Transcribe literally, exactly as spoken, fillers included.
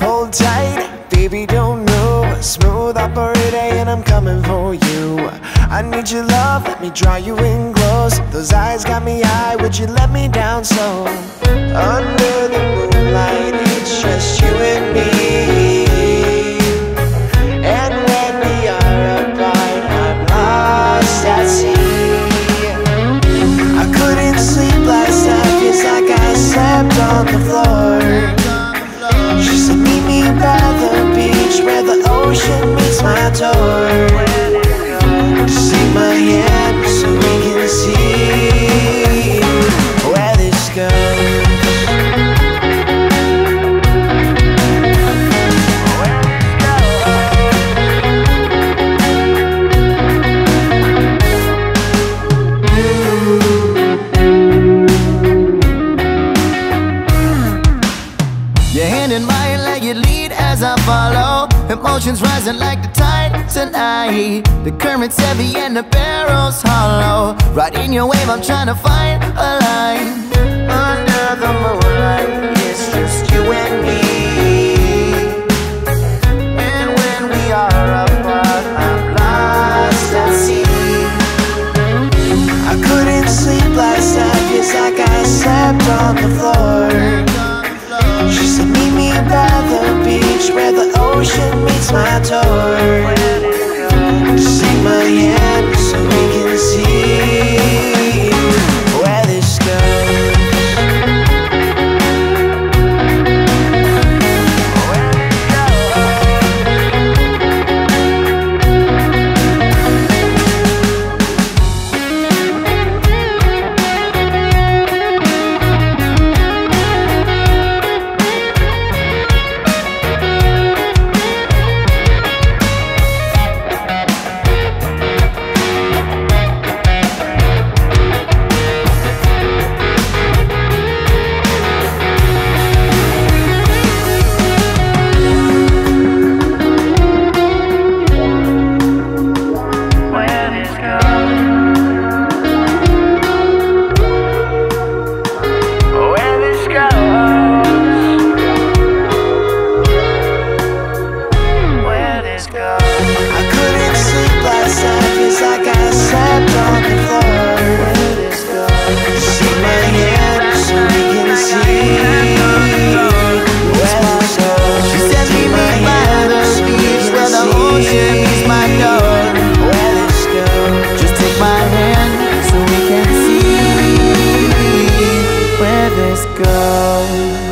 Hold tight, baby, don't move. Smooth operator, and I'm coming for you. I need your love, let me draw you in close. Those eyes got me high, would you let me down slow? Under the moonlight, it's just you and me. On the floor, she said, meet me by the beach where the ocean meets my door. Just take my hand so we can see where this goes. Your hand in mine, let you lead as I follow. Emotions rising like the tide tonight. The current's heavy and the barrel's hollow. Right in your wave, I'm trying to find a line. Under the moonlight, it's just you and me. And when we are apart, I'm lost at sea. I couldn't sleep last night, it's like I slept on the floor. She said, meet me by the beach where the ocean meets my door. Just take my hand so we can see where this goes. Let's go.